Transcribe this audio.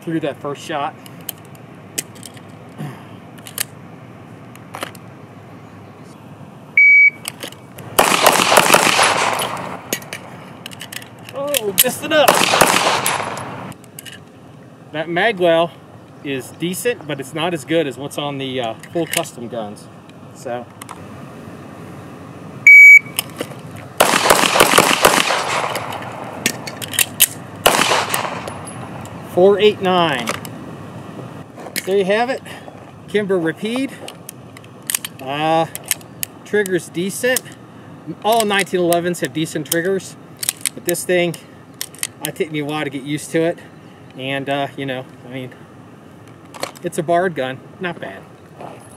through that first shot. Oh, messed it up. That magwell is decent, but it's not as good as what's on the full custom guns. So. .489. There you have it. Kimber Rapide. Trigger's decent. All 1911s have decent triggers, but this thing, it took me a while to get used to it. And you know, I mean, it's a barred gun, not bad.